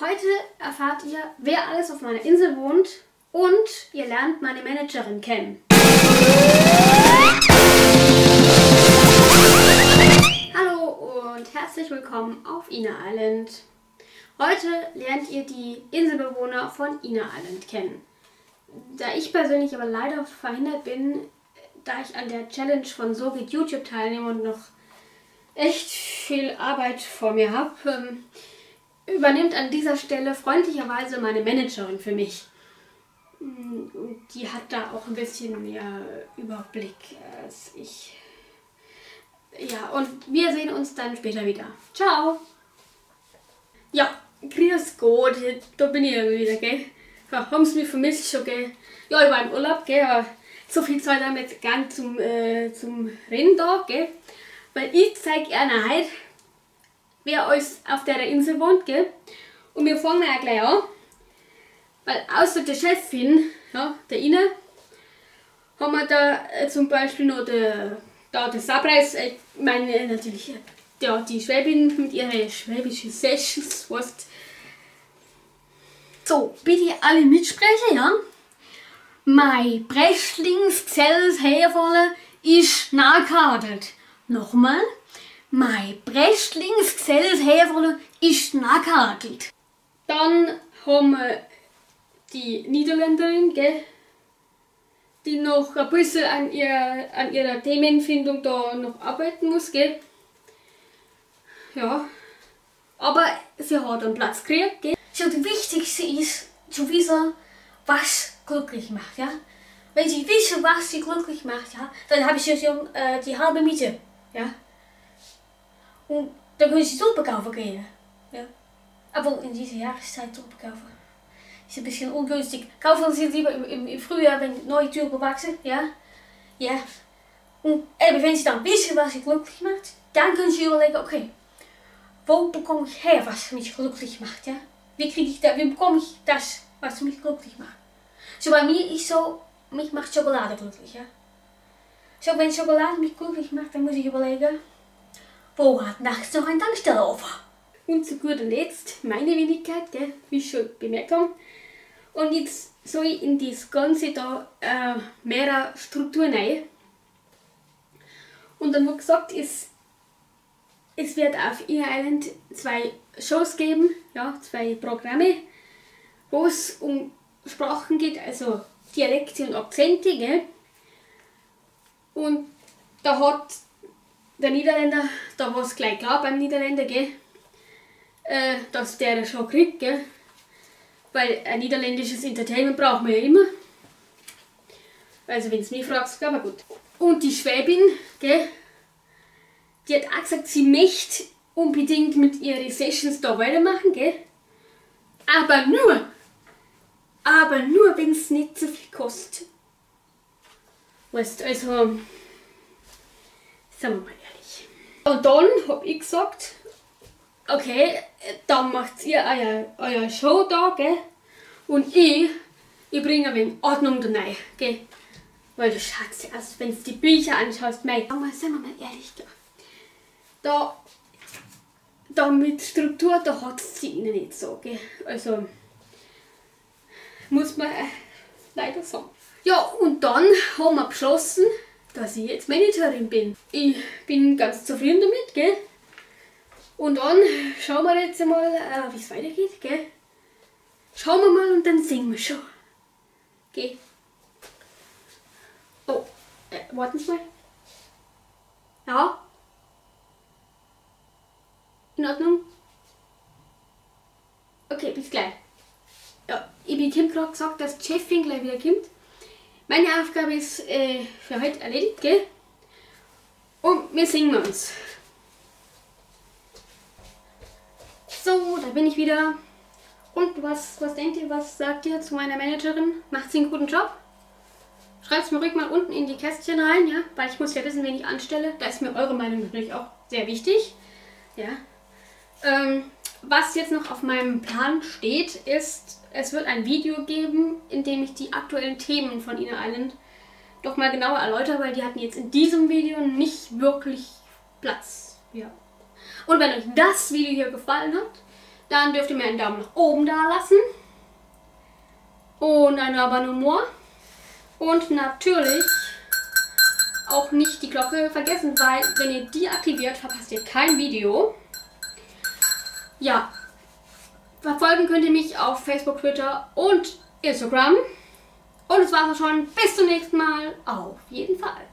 Heute erfahrt ihr, wer alles auf meiner Insel wohnt und ihr lernt meine Managerin kennen. Hallo und herzlich willkommen auf Ina Island. Heute lernt ihr die Inselbewohner von Ina Island kennen. Da ich persönlich aber leider verhindert bin, da ich an der Challenge von So geht YouTube teilnehme und noch echt viel Arbeit vor mir habe, übernimmt an dieser Stelle freundlicherweise meine Managerin für mich. Die hat da auch ein bisschen mehr Überblick als ich. Ja, und wir sehen uns dann später wieder. Ciao! Ja, grüß Gott, da bin ich ja wieder, gell? Ja, haben sie mich vermisst schon, gell? Ja, ich war im Urlaub, gell? Aber so viel Zeit haben wir jetzt gar nicht zum Reden da, gell? Weil ich zeige einer heute, wer euch auf der Insel wohnt, gell? Und wir fangen ja gleich an. Weil außer der Chefin, ja, der Ina, haben wir da zum Beispiel noch der Sabreis, ich meine natürlich ja, die Schwäbin mit ihren schwäbischen Sessions, weißt. So, bitte alle mitsprechen, ja? Mein Brechlings-Zelles hervolle ist nachgekartet. Nochmal. Mein Brechlings-Zelles hervolle ist nachgekartet. Dann haben wir die Niederländerin, gell? Die noch ein bisschen an ihrer Themenfindung da noch arbeiten muss, gell? Ja, aber sie hat einen Platz gekriegt, gell? So, das Wichtigste ist, zu wissen, was glücklich macht, ja? Wenn sie wissen, was sie glücklich macht, ja, dann habe ich schon die halbe Miete, ja? Und dann können sie super kaufen gehen, ja? Aber in dieser Jahreszeit super kaufen ist ein bisschen ungünstig. Kaufen sie lieber im Frühjahr, wenn neue Türen wachsen, ja? Ja. Und eben, wenn sie dann wissen, was sie glücklich macht, dann können sie überlegen, okay, wo bekomme ich her, was mich glücklich macht, ja? Wie bekomme ich das, was mich glücklich macht? So bei mir ist so, mich macht Schokolade glücklich, ja? So, wenn Schokolade mich glücklich macht, dann muss ich überlegen, wo hat nachts noch ein Tankstelle offen? Und zu guter Letzt, meine Wenigkeit, gell, wie ich schon bemerkt habe. Und jetzt soll ich in das Ganze da mehrere Strukturen rein. Und dann wurde gesagt, es wird auf Ina Island 2 Shows geben, ja, 2 Programme, wo es um Sprachen geht, also Dialekte und Akzente, gell? Und da hat der Niederländer, da war es gleich klar beim Niederländer, gell, dass der schon kriegt, gell? Weil ein niederländisches Entertainment braucht man ja immer. Also wenn du mich fragst, aber gut. Und die Schwäbin, gell? Die hat auch gesagt, sie möchte unbedingt mit ihren Sessions da weitermachen, gell? Aber nur, wenn es nicht so viel kostet. Weißt du, also, sagen wir mal ehrlich. Und dann habe ich gesagt, okay, dann macht ihr euer Show da, gell? Und ich bringe ein wenig Ordnung da rein, gell? Weil du schaust, also wenn du die Bücher anschaust, mei, sagen wir mal ehrlich, gell? Da mit Struktur, da hat es sie ihnen nicht so, gell? Also, muss man leider sagen. Ja, und dann haben wir beschlossen, dass ich jetzt Managerin bin. Ich bin ganz zufrieden damit, gell? Und dann schauen wir jetzt mal, wie es weitergeht, gell? Schauen wir mal und dann singen wir schon. Gell? Oh, warten Sie mal. Ja? In Ordnung? Okay, bis gleich. Ja, ich habe gerade gesagt, dass Chefin gleich wieder kommt. Meine Aufgabe ist für heute erledigt, gell? Und wir singen uns. So, da bin ich wieder. Und was denkt ihr, was sagt ihr zu meiner Managerin? Macht sie einen guten Job? Schreibt es mir ruhig mal unten in die Kästchen rein, ja? Weil ich muss ja wissen, wen ich anstelle. Da ist mir eure Meinung natürlich auch sehr wichtig. Ja. Was jetzt noch auf meinem Plan steht, ist, es wird ein Video geben, in dem ich die aktuellen Themen von Ina Island doch mal genauer erläutere, weil die hatten jetzt in diesem Video nicht wirklich Platz. Ja. Und wenn euch das Video hier gefallen hat, Dann dürft ihr mir einen Daumen nach oben da lassen. Und ein Abonnement. Und natürlich auch nicht die Glocke vergessen, weil wenn ihr die aktiviert, verpasst ihr kein Video. Ja, verfolgen könnt ihr mich auf Facebook, Twitter und Instagram. Und das war's auch schon. Bis zum nächsten Mal. Auf jeden Fall.